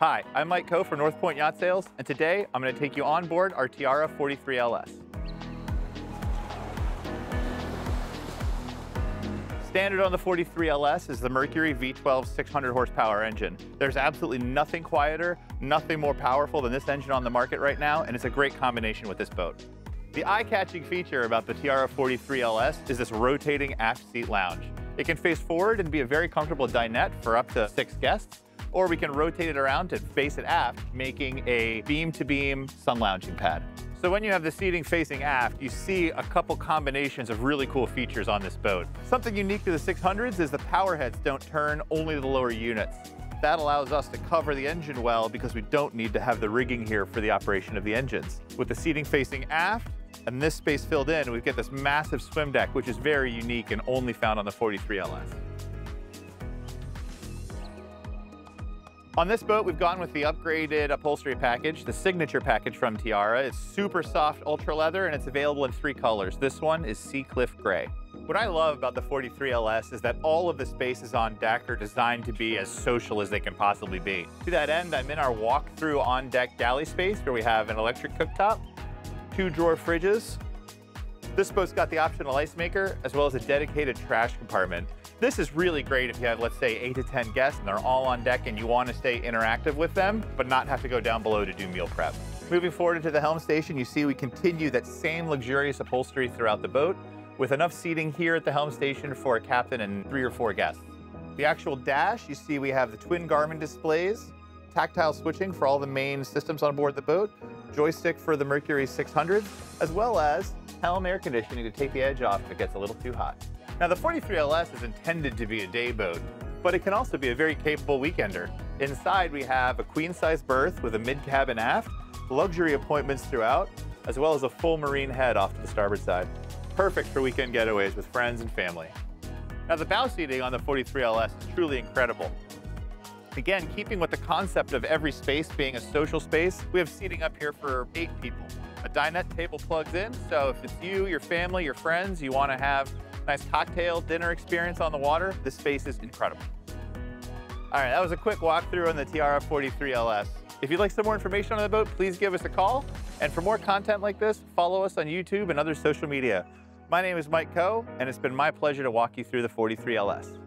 Hi, I'm Mike Coe for North Point Yacht Sales, and today I'm going to take you on board our Tiara 43LS. Standard on the 43LS is the Mercury V12 600 horsepower engine. There's absolutely nothing quieter, nothing more powerful than this engine on the market right now, and it's a great combination with this boat. The eye-catching feature about the Tiara 43LS is this rotating aft seat lounge. It can face forward and be a very comfortable dinette for up to 6 guests, or we can rotate it around and face it aft, making a beam-to-beam sun lounging pad. So when you have the seating facing aft, you see a couple combinations of really cool features on this boat. Something unique to the 600s is the power heads don't turn, only the lower units. That allows us to cover the engine well because we don't need to have the rigging here for the operation of the engines. With the seating facing aft and this space filled in, we get this massive swim deck, which is very unique and only found on the 43LS. On this boat, we've gone with the upgraded upholstery package, the signature package from Tiara. It's super soft ultra leather, and it's available in 3 colors. This one is Sea Cliff Gray. What I love about the 43LS is that all of the spaces on deck are designed to be as social as they can possibly be. To that end, I'm in our walk-through on-deck galley space where we have an electric cooktop, 2-drawer fridges. This boat's got the optional ice maker as well as a dedicated trash compartment. This is really great if you have, let's say, 8 to 10 guests and they're all on deck and you want to stay interactive with them, but not have to go down below to do meal prep. Moving forward into the helm station, you see we continue that same luxurious upholstery throughout the boat with enough seating here at the helm station for a captain and 3 or 4 guests. The actual dash, you see we have the twin Garmin displays, tactile switching for all the main systems on board the boat, joystick for the Mercury 600, as well as helm air conditioning to take the edge off if it gets a little too hot. Now, the 43LS is intended to be a day boat, but it can also be a very capable weekender. Inside, we have a queen-size berth with a mid-cabin aft, luxury appointments throughout, as well as a full marine head off to the starboard side. Perfect for weekend getaways with friends and family. Now, the bow seating on the 43LS is truly incredible. Again, keeping with the concept of every space being a social space, we have seating up here for 8 people. A dinette table plugs in, so if it's you, your family, your friends, you want to have nice cocktail dinner experience on the water, this space is incredible. All right, that was a quick walkthrough on the Tiara 43LS. If you'd like some more information on the boat, please give us a call. And for more content like this, follow us on YouTube and other social media. My name is Mike Coe, and it's been my pleasure to walk you through the 43LS.